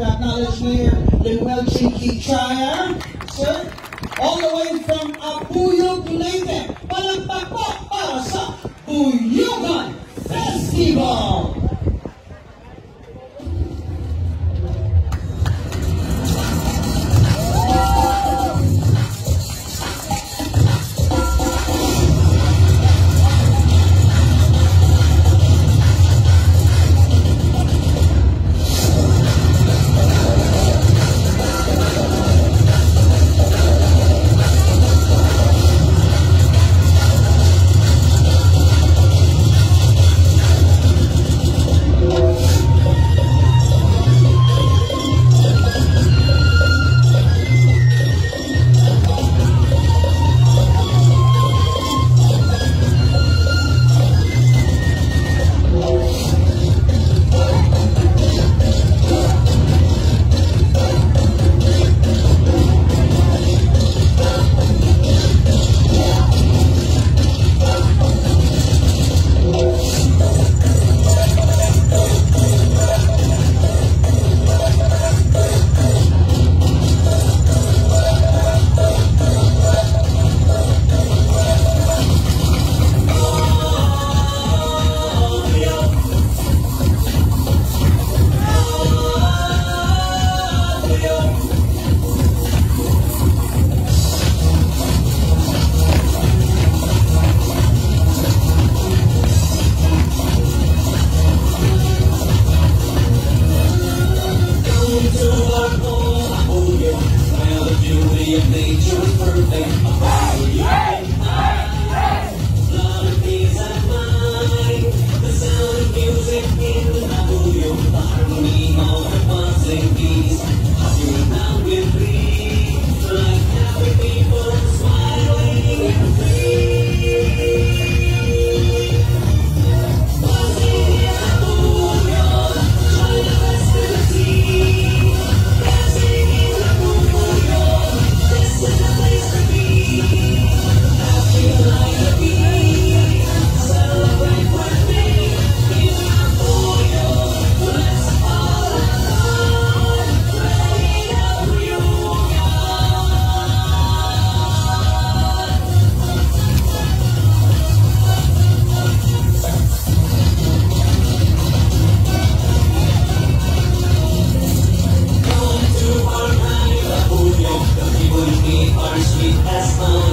to acknowledge Mayor Lemuel Chinky Trier, sir, all the way from Apuyo to Leyte, palakpak para sa Buyugan Festival. That's fun.